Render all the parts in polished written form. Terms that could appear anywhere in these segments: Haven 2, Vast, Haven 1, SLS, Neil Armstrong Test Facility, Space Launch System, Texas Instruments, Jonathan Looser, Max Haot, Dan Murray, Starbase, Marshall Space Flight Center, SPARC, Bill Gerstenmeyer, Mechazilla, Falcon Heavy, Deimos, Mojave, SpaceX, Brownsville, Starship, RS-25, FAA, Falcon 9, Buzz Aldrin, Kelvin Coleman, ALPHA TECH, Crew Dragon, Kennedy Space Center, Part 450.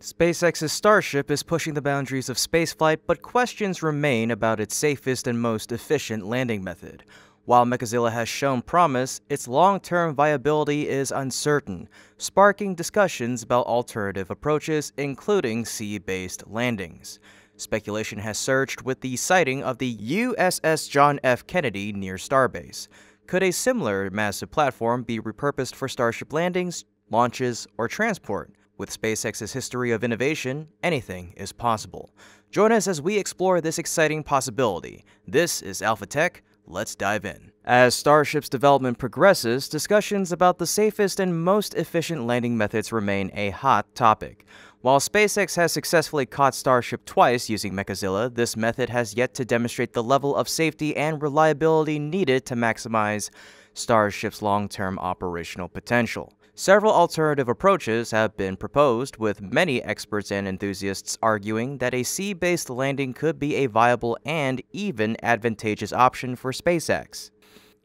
SpaceX's Starship is pushing the boundaries of spaceflight, but questions remain about its safest and most efficient landing method. While Mechazilla has shown promise, its long-term viability is uncertain, sparking discussions about alternative approaches, including sea-based landings. Speculation has surged with the sighting of the USS John F. Kennedy near Starbase. Could a similar massive platform be repurposed for Starship landings, launches, or transport? With SpaceX's history of innovation, anything is possible. Join us as we explore this exciting possibility. This is Alpha Tech. Let's dive in. As Starship's development progresses, discussions about the safest and most efficient landing methods remain a hot topic. While SpaceX has successfully caught Starship twice using Mechazilla, this method has yet to demonstrate the level of safety and reliability needed to maximize Starship's long-term operational potential. Several alternative approaches have been proposed, with many experts and enthusiasts arguing that a sea-based landing could be a viable and even advantageous option for SpaceX.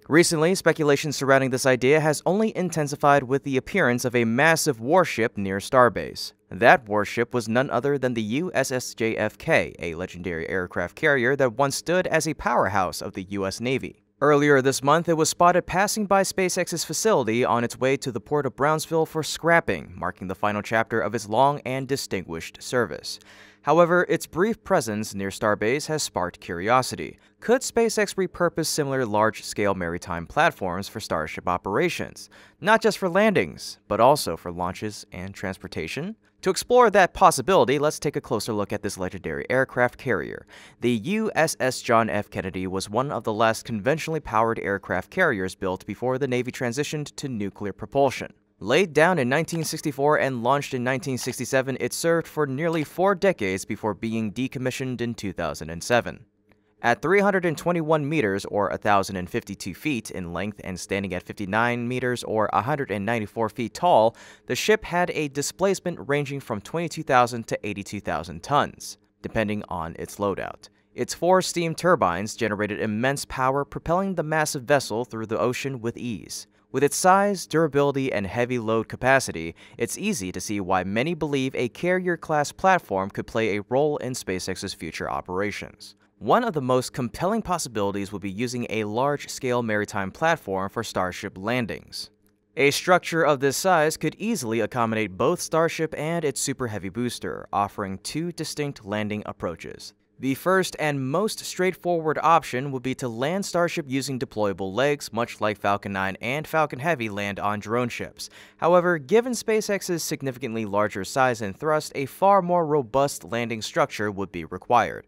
Recently, speculation surrounding this idea has only intensified with the appearance of a massive warship near Starbase. That warship was none other than the USS JFK, a legendary aircraft carrier that once stood as a powerhouse of the U.S. Navy. Earlier this month, it was spotted passing by SpaceX's facility on its way to the port of Brownsville for scrapping, marking the final chapter of its long and distinguished service. However, its brief presence near Starbase has sparked curiosity. Could SpaceX repurpose similar large-scale maritime platforms for Starship operations? Not just for landings, but also for launches and transportation? To explore that possibility, let's take a closer look at this legendary aircraft carrier. The USS John F. Kennedy was one of the last conventionally powered aircraft carriers built before the Navy transitioned to nuclear propulsion. Laid down in 1964 and launched in 1967, it served for nearly 4 decades before being decommissioned in 2007. At 321 meters or 1,052 feet in length and standing at 59 meters or 194 feet tall, the ship had a displacement ranging from 22,000 to 82,000 tons, depending on its loadout. Its 4 steam turbines generated immense power, propelling the massive vessel through the ocean with ease. With its size, durability, and heavy load capacity, it's easy to see why many believe a carrier-class platform could play a role in SpaceX's future operations. One of the most compelling possibilities would be using a large-scale maritime platform for Starship landings. A structure of this size could easily accommodate both Starship and its Super Heavy booster, offering 2 distinct landing approaches. The first and most straightforward option would be to land Starship using deployable legs, much like Falcon 9 and Falcon Heavy land on drone ships. However, given SpaceX's significantly larger size and thrust, a far more robust landing structure would be required.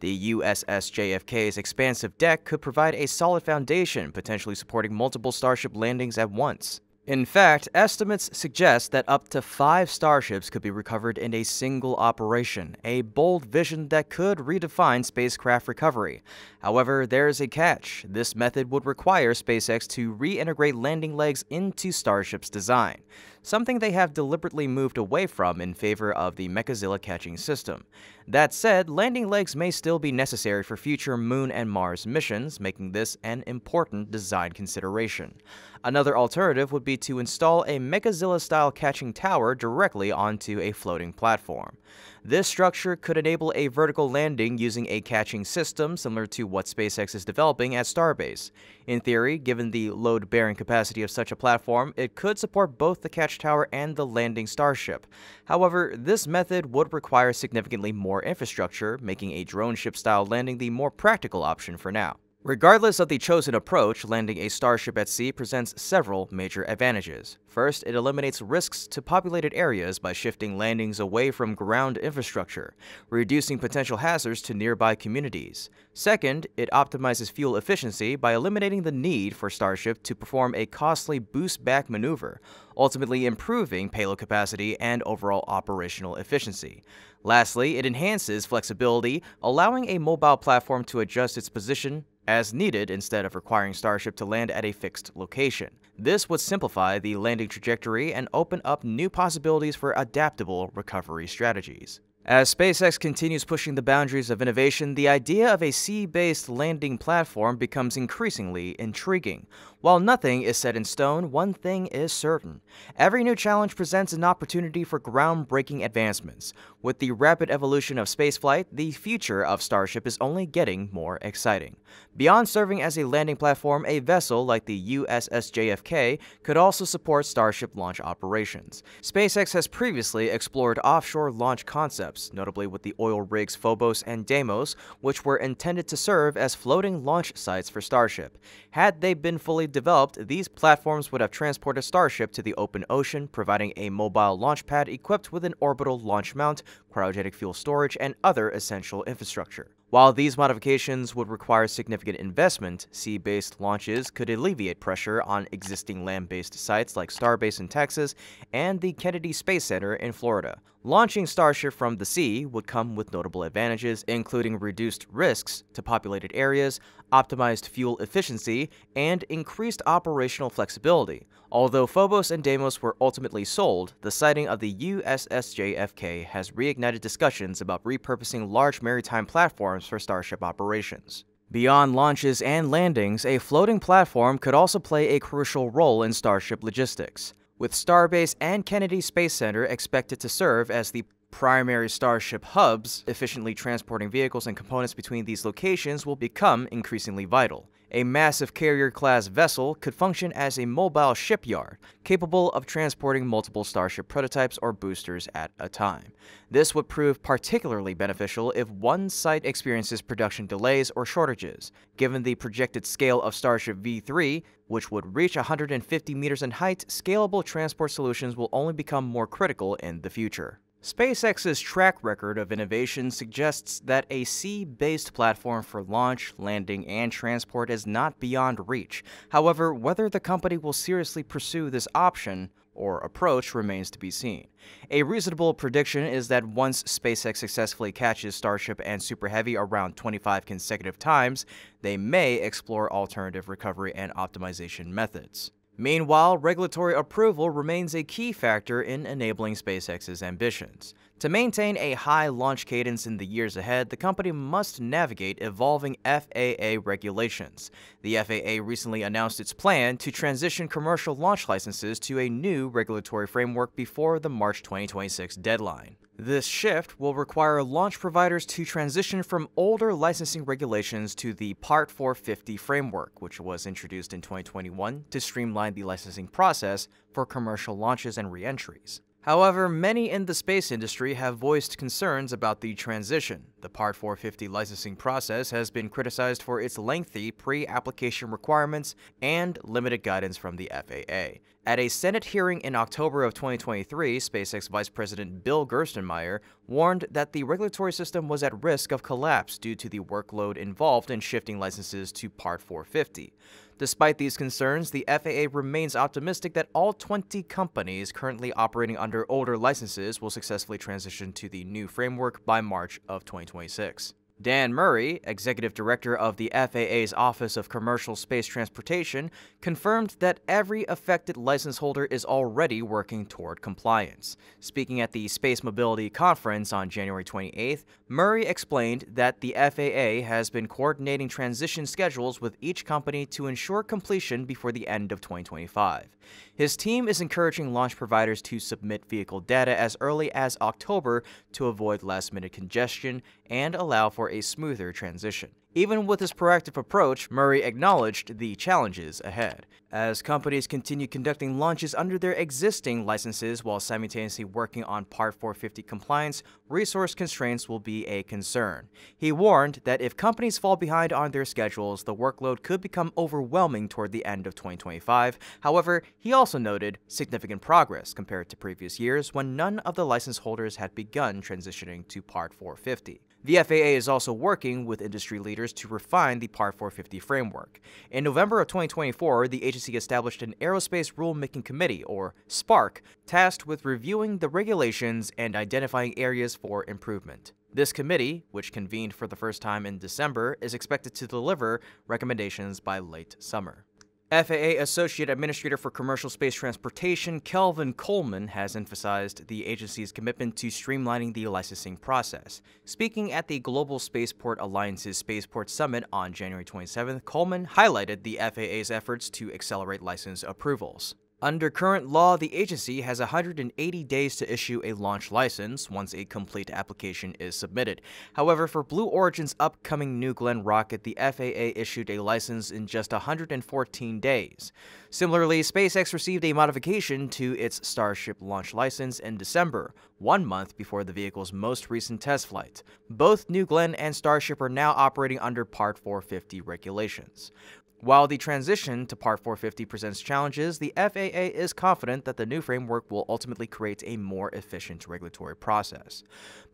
The USS JFK's expansive deck could provide a solid foundation, potentially supporting multiple Starship landings at once. In fact, estimates suggest that up to 5 Starships could be recovered in a single operation, a bold vision that could redefine spacecraft recovery. However, there is a catch. This method would require SpaceX to reintegrate landing legs into Starship's design, something they have deliberately moved away from in favor of the Mechazilla catching system. That said, landing legs may still be necessary for future Moon and Mars missions, making this an important design consideration. Another alternative would be to install a Mechazilla-style catching tower directly onto a floating platform. This structure could enable a vertical landing using a catching system similar to what SpaceX is developing at Starbase. In theory, given the load-bearing capacity of such a platform, it could support both the catch tower and the landing Starship. However, this method would require significantly more infrastructure, making a drone ship-style landing the more practical option for now. Regardless of the chosen approach, landing a Starship at sea presents several major advantages. First, it eliminates risks to populated areas by shifting landings away from ground infrastructure, reducing potential hazards to nearby communities. Second, it optimizes fuel efficiency by eliminating the need for Starship to perform a costly boost-back maneuver, ultimately improving payload capacity and overall operational efficiency. Lastly, it enhances flexibility, allowing a mobile platform to adjust its position as needed instead of requiring Starship to land at a fixed location. This would simplify the landing trajectory and open up new possibilities for adaptable recovery strategies. As SpaceX continues pushing the boundaries of innovation, the idea of a sea-based landing platform becomes increasingly intriguing. While nothing is set in stone, one thing is certain. Every new challenge presents an opportunity for groundbreaking advancements. With the rapid evolution of spaceflight, the future of Starship is only getting more exciting. Beyond serving as a landing platform, a vessel like the USS JFK could also support Starship launch operations. SpaceX has previously explored offshore launch concepts, notably with the oil rigs Phobos and Deimos, which were intended to serve as floating launch sites for Starship. Had they been fully developed, these platforms would have transported Starship to the open ocean, providing a mobile launch pad equipped with an orbital launch mount, cryogenic fuel storage, and other essential infrastructure. While these modifications would require significant investment, sea-based launches could alleviate pressure on existing land-based sites like Starbase in Texas and the Kennedy Space Center in Florida. Launching Starship from the sea would come with notable advantages, including reduced risks to populated areas, optimized fuel efficiency, and increased operational flexibility. Although Phobos and Deimos were ultimately sold, the sighting of the USS JFK has reignited discussions about repurposing large maritime platforms for Starship operations. Beyond launches and landings, a floating platform could also play a crucial role in Starship logistics. With Starbase and Kennedy Space Center expected to serve as the primary Starship hubs, efficiently transporting vehicles and components between these locations will become increasingly vital. A massive carrier-class vessel could function as a mobile shipyard, capable of transporting multiple Starship prototypes or boosters at a time. This would prove particularly beneficial if one site experiences production delays or shortages. Given the projected scale of Starship V3, which would reach 150 meters in height, scalable transport solutions will only become more critical in the future. SpaceX's track record of innovation suggests that a sea-based platform for launch, landing, and transport is not beyond reach. However, whether the company will seriously pursue this option or approach remains to be seen. A reasonable prediction is that once SpaceX successfully catches Starship and Super Heavy around 25 consecutive times, they may explore alternative recovery and optimization methods. Meanwhile, regulatory approval remains a key factor in enabling SpaceX's ambitions. To maintain a high launch cadence in the years ahead, the company must navigate evolving FAA regulations. The FAA recently announced its plan to transition commercial launch licenses to a new regulatory framework before the March 2026 deadline. This shift will require launch providers to transition from older licensing regulations to the Part 450 framework, which was introduced in 2021 to streamline the licensing process for commercial launches and re-entries. However, many in the space industry have voiced concerns about the transition. The Part 450 licensing process has been criticized for its lengthy pre-application requirements and limited guidance from the FAA. At a Senate hearing in October of 2023, SpaceX Vice President Bill Gerstenmeyer warned that the regulatory system was at risk of collapse due to the workload involved in shifting licenses to Part 450. Despite these concerns, the FAA remains optimistic that all 20 companies currently operating under older licenses will successfully transition to the new framework by March of 2026. Dan Murray, executive director of the FAA's Office of Commercial Space Transportation, confirmed that every affected license holder is already working toward compliance. Speaking at the Space Mobility Conference on January 28th, Murray explained that the FAA has been coordinating transition schedules with each company to ensure completion before the end of 2025. His team is encouraging launch providers to submit vehicle data as early as October to avoid last-minute congestion and allow for a smoother transition. Even with his proactive approach, Murray acknowledged the challenges ahead. As companies continue conducting launches under their existing licenses while simultaneously working on Part 450 compliance, resource constraints will be a concern. He warned that if companies fall behind on their schedules, the workload could become overwhelming toward the end of 2025. However, he also noted significant progress compared to previous years when none of the license holders had begun transitioning to Part 450. The FAA is also working with industry leaders to refine the Part 450 framework. In November of 2024, the agency established an Aerospace Rulemaking Committee, or SPARC, tasked with reviewing the regulations and identifying areas for improvement. This committee, which convened for the first time in December, is expected to deliver recommendations by late summer. FAA Associate Administrator for Commercial Space Transportation Kelvin Coleman has emphasized the agency's commitment to streamlining the licensing process. Speaking at the Global Spaceport Alliance's Spaceport Summit on January 27th, Coleman highlighted the FAA's efforts to accelerate license approvals. Under current law, the agency has 180 days to issue a launch license once a complete application is submitted. However, for Blue Origin's upcoming New Glenn rocket, the FAA issued a license in just 114 days. Similarly, SpaceX received a modification to its Starship launch license in December, 1 month before the vehicle's most recent test flight. Both New Glenn and Starship are now operating under Part 450 regulations. While the transition to Part 450 presents challenges, the FAA is confident that the new framework will ultimately create a more efficient regulatory process.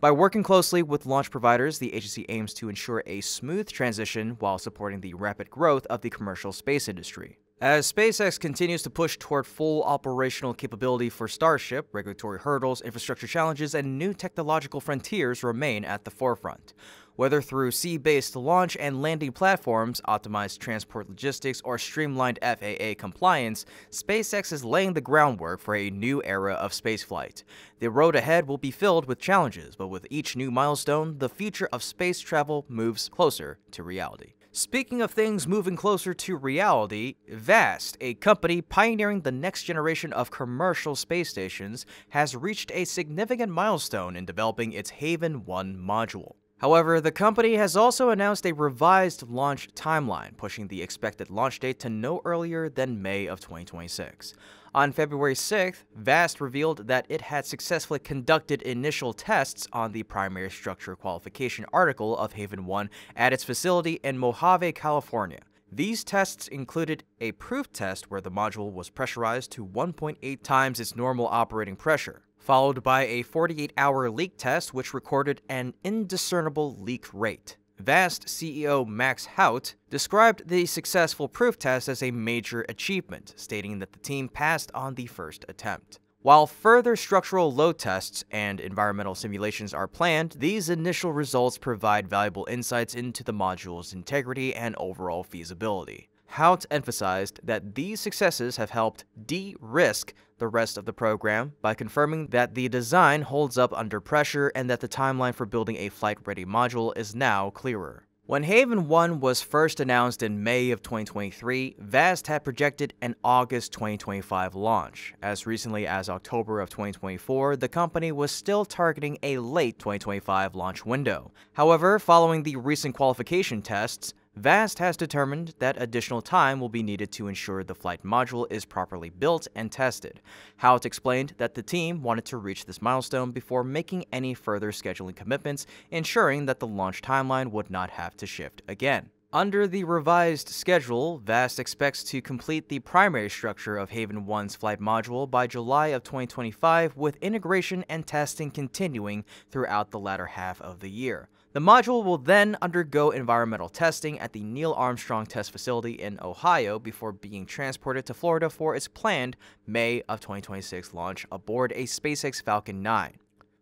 By working closely with launch providers, the agency aims to ensure a smooth transition while supporting the rapid growth of the commercial space industry. As SpaceX continues to push toward full operational capability for Starship, regulatory hurdles, infrastructure challenges, and new technological frontiers remain at the forefront. Whether through sea-based launch and landing platforms, optimized transport logistics, or streamlined FAA compliance, SpaceX is laying the groundwork for a new era of spaceflight. The road ahead will be filled with challenges, but with each new milestone, the future of space travel moves closer to reality. Speaking of things moving closer to reality, Vast, a company pioneering the next generation of commercial space stations, has reached a significant milestone in developing its Haven 1 module. However, the company has also announced a revised launch timeline, pushing the expected launch date to no earlier than May of 2026. On February 6th, Vast revealed that it had successfully conducted initial tests on the primary structure qualification article of Haven 1 at its facility in Mojave, California. These tests included a proof test where the module was pressurized to 1.8 times its normal operating pressure, followed by a 48-hour leak test which recorded an indiscernible leak rate. Vast CEO Max Haot described the successful proof test as a major achievement, stating that the team passed on the first attempt. While further structural load tests and environmental simulations are planned, these initial results provide valuable insights into the module's integrity and overall feasibility. Haot emphasized that these successes have helped de-risk the rest of the program by confirming that the design holds up under pressure and that the timeline for building a flight-ready module is now clearer. When Haven 1 was first announced in May of 2023, Vast had projected an August 2025 launch. As recently as October of 2024, the company was still targeting a late 2025 launch window. However, following the recent qualification tests, Vast has determined that additional time will be needed to ensure the flight module is properly built and tested. Haot explained that the team wanted to reach this milestone before making any further scheduling commitments, ensuring that the launch timeline would not have to shift again. Under the revised schedule, Vast expects to complete the primary structure of Haven 1's flight module by July of 2025, with integration and testing continuing throughout the latter half of the year. The module will then undergo environmental testing at the Neil Armstrong Test Facility in Ohio before being transported to Florida for its planned May of 2026 launch aboard a SpaceX Falcon 9.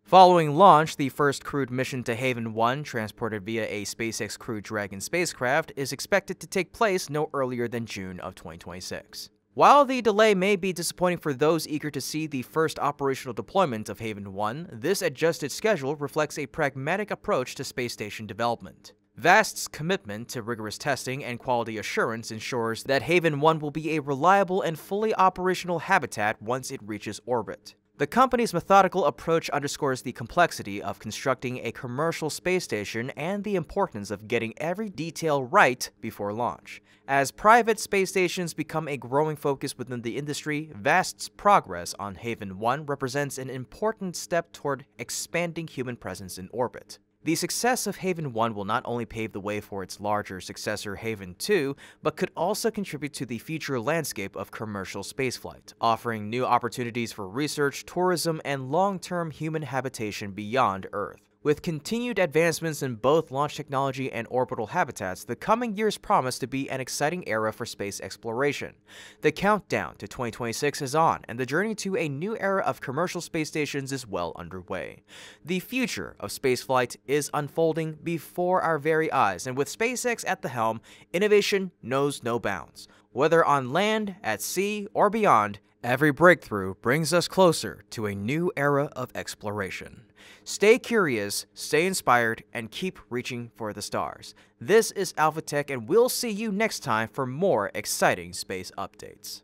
Following launch, the first crewed mission to Haven 1, transported via a SpaceX Crew Dragon spacecraft, is expected to take place no earlier than June of 2026. While the delay may be disappointing for those eager to see the first operational deployment of Haven 1, this adjusted schedule reflects a pragmatic approach to space station development. Vast's commitment to rigorous testing and quality assurance ensures that Haven 1 will be a reliable and fully operational habitat once it reaches orbit. The company's methodical approach underscores the complexity of constructing a commercial space station and the importance of getting every detail right before launch. As private space stations become a growing focus within the industry, Vast's progress on Haven 1 represents an important step toward expanding human presence in orbit. The success of Haven 1 will not only pave the way for its larger successor Haven 2, but could also contribute to the future landscape of commercial spaceflight, offering new opportunities for research, tourism, and long-term human habitation beyond Earth. With continued advancements in both launch technology and orbital habitats, the coming years promise to be an exciting era for space exploration. The countdown to 2026 is on, and the journey to a new era of commercial space stations is well underway. The future of spaceflight is unfolding before our very eyes, and with SpaceX at the helm, innovation knows no bounds. Whether on land, at sea, or beyond, every breakthrough brings us closer to a new era of exploration. Stay curious, stay inspired, and keep reaching for the stars. This is Alpha Tech, and we'll see you next time for more exciting space updates.